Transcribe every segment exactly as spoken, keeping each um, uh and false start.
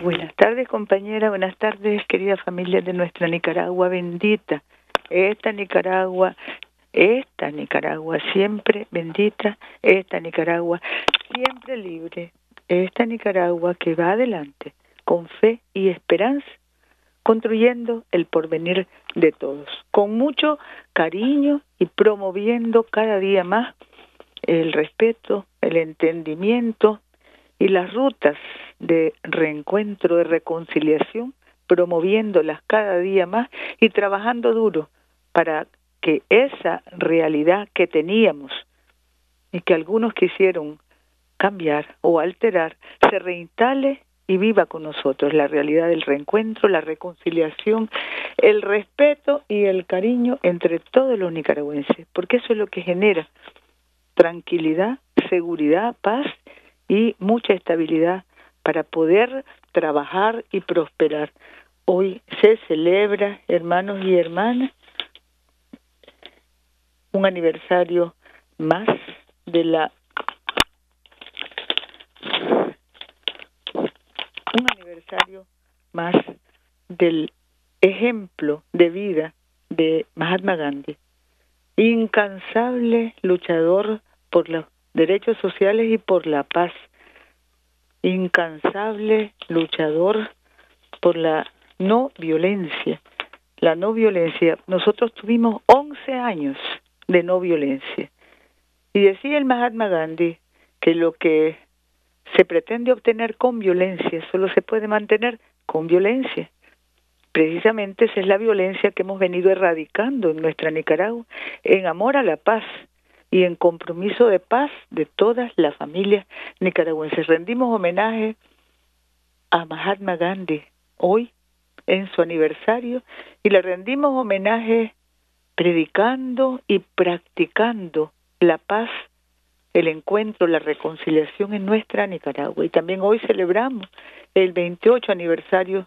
Buenas tardes, compañera. Buenas tardes, querida familia de nuestra Nicaragua bendita. Esta Nicaragua, esta Nicaragua siempre bendita, esta Nicaragua siempre libre, esta Nicaragua que va adelante con fe y esperanza, construyendo el porvenir de todos, con mucho cariño y promoviendo cada día más el respeto, el entendimiento y las rutas de reencuentro, de reconciliación, promoviéndolas cada día más y trabajando duro para que esa realidad que teníamos y que algunos quisieron cambiar o alterar, se reinstale y viva con nosotros la realidad del reencuentro, la reconciliación, el respeto y el cariño entre todos los nicaragüenses, porque eso es lo que genera tranquilidad, seguridad, paz y mucha estabilidad para poder trabajar y prosperar. Hoy se celebra, hermanos y hermanas, un aniversario más de la un aniversario más del ejemplo de vida de Mahatma Gandhi, incansable luchador por los derechos sociales y por la paz, incansable luchador por la no violencia, la no violencia. Nosotros tuvimos once años de no violencia. Y decía el Mahatma Gandhi que lo que se pretende obtener con violencia solo se puede mantener con violencia. Precisamente esa es la violencia que hemos venido erradicando en nuestra Nicaragua, en amor a la paz y en compromiso de paz de todas las familias nicaragüenses. Rendimos homenaje a Mahatma Gandhi hoy en su aniversario y le rendimos homenaje predicando y practicando la paz, el encuentro, la reconciliación en nuestra Nicaragua. Y también hoy celebramos el veintiocho aniversario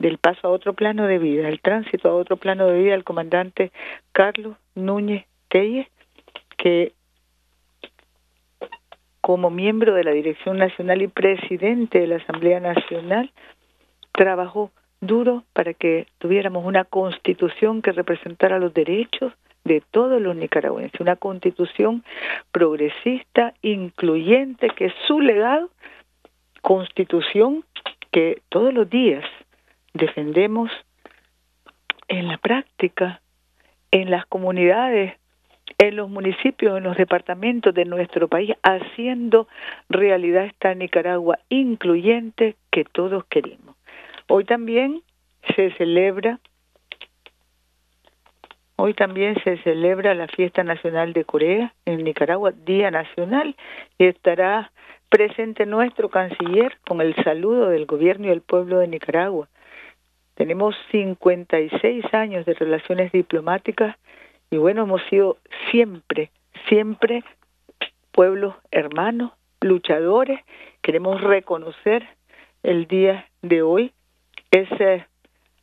del paso a otro plano de vida, el tránsito a otro plano de vida del comandante Carlos Núñez Telles, que como miembro de la Dirección Nacional y presidente de la Asamblea Nacional, trabajó duro para que tuviéramos una constitución que representara los derechos de todos los nicaragüenses, una constitución progresista, incluyente, que es su legado, constitución que todos los días defendemos en la práctica, en las comunidades, en los municipios, en los departamentos de nuestro país, haciendo realidad esta Nicaragua incluyente que todos queremos. Hoy también se celebra, hoy también se celebra la Fiesta Nacional de Corea en Nicaragua, Día Nacional, y estará presente nuestro canciller con el saludo del gobierno y el pueblo de Nicaragua. Tenemos cincuenta y seis años de relaciones diplomáticas y bueno, hemos sido siempre, siempre pueblos hermanos, luchadores. Queremos reconocer el día de hoy Ese,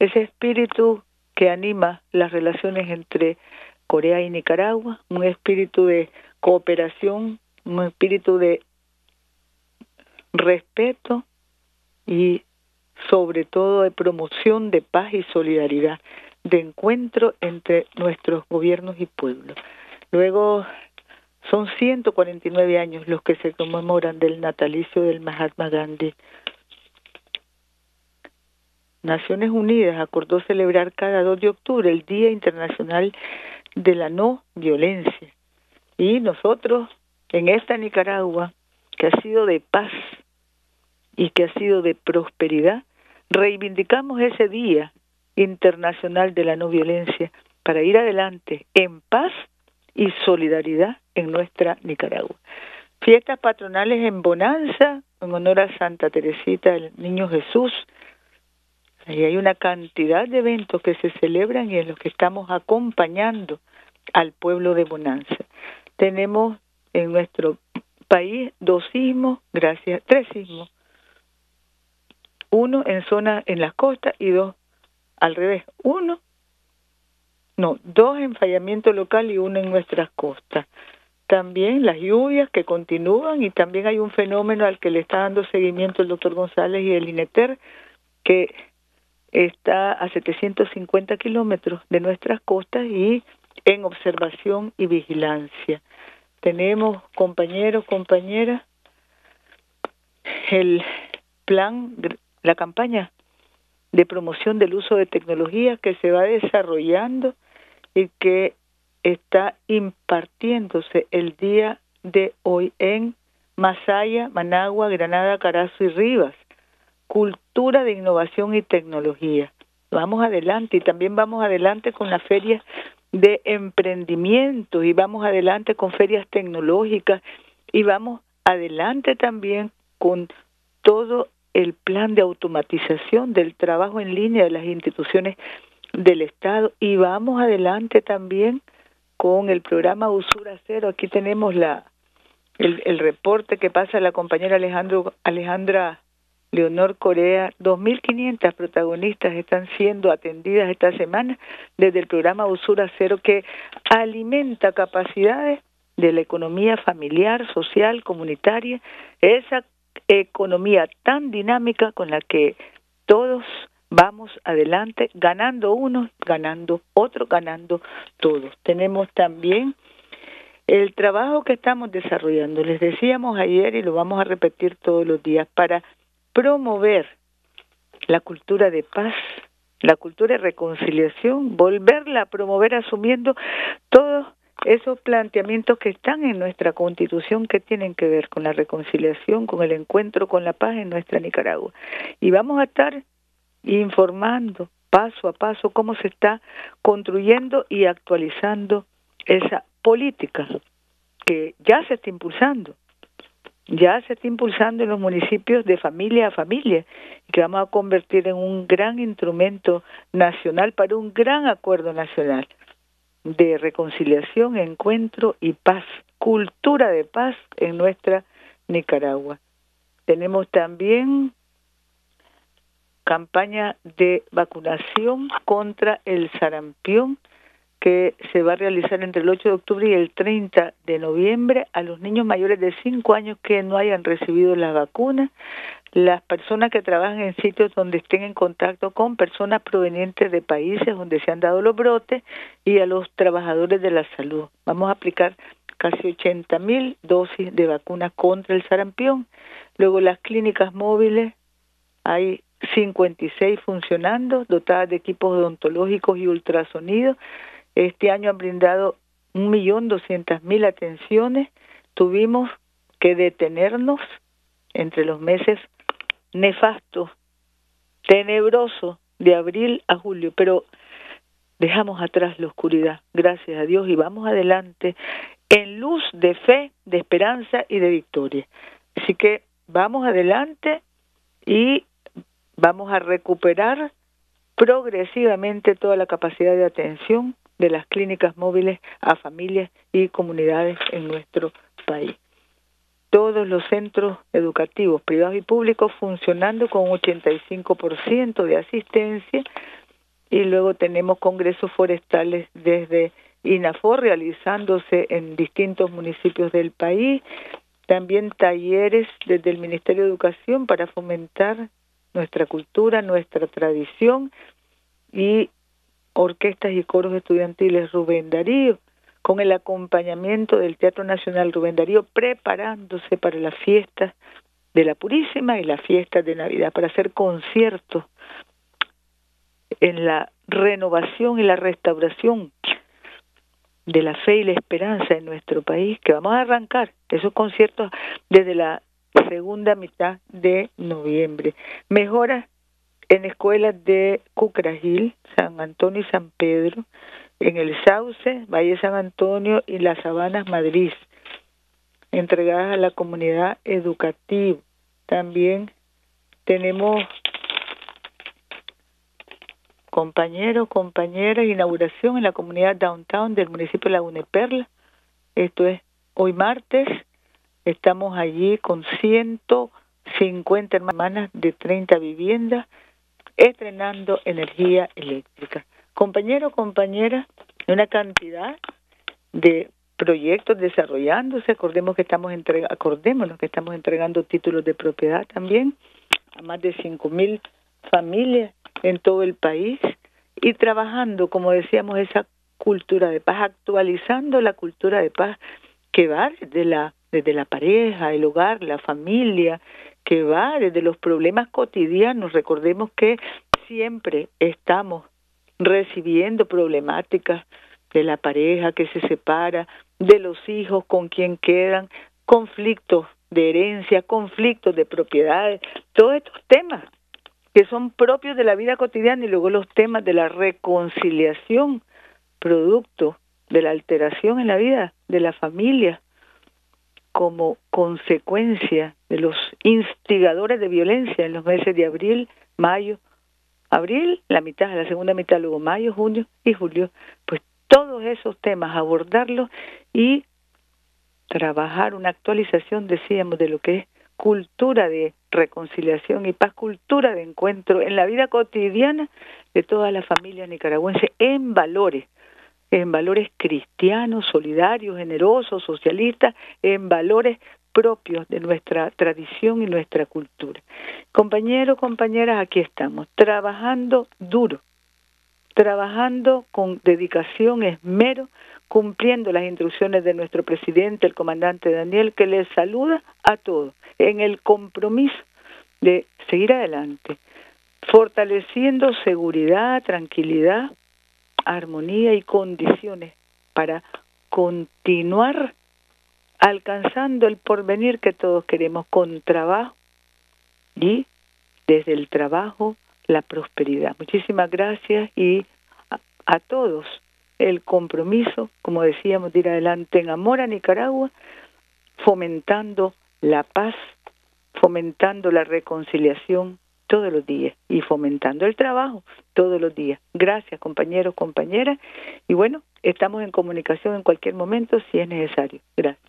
ese espíritu que anima las relaciones entre Corea y Nicaragua, un espíritu de cooperación, un espíritu de respeto y sobre todo de promoción de paz y solidaridad, de encuentro entre nuestros gobiernos y pueblos. Luego son ciento cuarenta y nueve años los que se conmemoran del natalicio del Mahatma Gandhi. Naciones Unidas acordó celebrar cada dos de octubre el Día Internacional de la No Violencia. Y nosotros, en esta Nicaragua, que ha sido de paz y que ha sido de prosperidad, reivindicamos ese Día Internacional de la No Violencia para ir adelante en paz y solidaridad en nuestra Nicaragua. Fiestas patronales en Bonanza, en honor a Santa Teresita, el Niño Jesús. Y hay una cantidad de eventos que se celebran y en los que estamos acompañando al pueblo de Bonanza. Tenemos en nuestro país dos sismos, gracias, tres sismos. Uno en zona en las costas y dos al revés. Uno, no, dos en fallamiento local y uno en nuestras costas. también las lluvias que continúan, y también hay un fenómeno al que le está dando seguimiento el doctor González y el INETER, que está a setecientos cincuenta kilómetros de nuestras costas y en observación y vigilancia. Tenemos, compañeros, compañeras, el plan, la campaña de promoción del uso de tecnologías que se va desarrollando y que está impartiéndose el día de hoy en Masaya, Managua, Granada, Carazo y Rivas. Cultura de innovación y tecnología. Vamos adelante, y también vamos adelante con las ferias de emprendimientos, y vamos adelante con ferias tecnológicas, y vamos adelante también con todo el plan de automatización del trabajo en línea de las instituciones del Estado, y vamos adelante también con el programa Usura Cero. Aquí tenemos la el, el reporte que pasa la compañera Alejandro, Alejandra Leonor Correa. Dos mil quinientas protagonistas están siendo atendidas esta semana desde el programa Usura Cero, que alimenta capacidades de la economía familiar, social, comunitaria, esa economía tan dinámica con la que todos vamos adelante, ganando unos, ganando otros, ganando todos. Tenemos también el trabajo que estamos desarrollando, les decíamos ayer y lo vamos a repetir todos los días, para promover la cultura de paz, la cultura de reconciliación, volverla a promover asumiendo todos esos planteamientos que están en nuestra Constitución, que tienen que ver con la reconciliación, con el encuentro, con la paz en nuestra Nicaragua. Y vamos a estar informando paso a paso cómo se está construyendo y actualizando esa política que ya se está impulsando. Ya se está impulsando en los municipios de familia a familia, que vamos a convertir en un gran instrumento nacional para un gran acuerdo nacional de reconciliación, encuentro y paz, cultura de paz en nuestra Nicaragua. Tenemos también campaña de vacunación contra el sarampión, que se va a realizar entre el ocho de octubre y el treinta de noviembre a los niños mayores de cinco años que no hayan recibido las vacunas, las personas que trabajan en sitios donde estén en contacto con personas provenientes de países donde se han dado los brotes, y a los trabajadores de la salud. Vamos a aplicar casi ochenta mil dosis de vacunas contra el sarampión. Luego las clínicas móviles, hay cincuenta y seis funcionando, dotadas de equipos odontológicos y ultrasonidos. Este año han brindado un millón doscientas mil atenciones. Tuvimos que detenernos entre los meses nefastos, tenebrosos, de abril a julio, pero dejamos atrás la oscuridad, gracias a Dios, y vamos adelante en luz de fe, de esperanza y de victoria. Así que vamos adelante y vamos a recuperar progresivamente toda la capacidad de atención de las clínicas móviles a familias y comunidades en nuestro país. Todos los centros educativos, privados y públicos, funcionando con ochenta y cinco por ciento de asistencia, y luego tenemos congresos forestales desde INAFOR realizándose en distintos municipios del país, también talleres desde el Ministerio de Educación para fomentar nuestra cultura, nuestra tradición, y orquestas y coros estudiantiles Rubén Darío, con el acompañamiento del Teatro Nacional Rubén Darío, preparándose para las fiestas de la Purísima y las fiestas de Navidad, para hacer conciertos en la renovación y la restauración de la fe y la esperanza en nuestro país, que vamos a arrancar esos conciertos desde la segunda mitad de noviembre. Mejoras en escuelas de Cucragil, San Antonio y San Pedro, en el Sauce, Valle San Antonio y Las Sabanas, Madrid, entregadas a la comunidad educativa. También tenemos, compañeros, compañeras, inauguración en la comunidad downtown del municipio de Laguna de Perla. Esto es hoy martes. Estamos allí con ciento cincuenta hermanas de treinta viviendas, estrenando energía eléctrica. Compañeros, compañeras, una cantidad de proyectos desarrollándose. Acordemos que estamos entrega, acordémonos que estamos entregando títulos de propiedad también a más de cinco mil familias en todo el país, y trabajando, como decíamos, esa cultura de paz, actualizando la cultura de paz que va desde la, desde la pareja, el hogar, la familia, que va desde los problemas cotidianos. Recordemos que siempre estamos recibiendo problemáticas de la pareja que se separa, de los hijos con quien quedan, conflictos de herencia, conflictos de propiedades, todos estos temas que son propios de la vida cotidiana, y luego los temas de la reconciliación, producto de la alteración en la vida de la familia como consecuencia de los instigadores de violencia en los meses de abril, mayo, abril, la mitad, la segunda mitad, luego mayo, junio y julio. Pues todos esos temas, abordarlos y trabajar una actualización, decíamos, de lo que es cultura de reconciliación y paz, cultura de encuentro en la vida cotidiana de todas las familias nicaragüenses, en valores, en valores cristianos, solidarios, generosos, socialistas, en valores propios de nuestra tradición y nuestra cultura. Compañeros, compañeras, aquí estamos, trabajando duro, trabajando con dedicación, esmero, cumpliendo las instrucciones de nuestro presidente, el comandante Daniel, que les saluda a todos, en el compromiso de seguir adelante, fortaleciendo seguridad, tranquilidad, armonía y condiciones para continuar alcanzando el porvenir que todos queremos, con trabajo y desde el trabajo la prosperidad. Muchísimas gracias, y a, a todos el compromiso, como decíamos, de ir adelante en amor a Nicaragua, fomentando la paz, fomentando la reconciliación todos los días y fomentando el trabajo todos los días. Gracias, compañeros, compañeras, y bueno, estamos en comunicación en cualquier momento si es necesario. Gracias.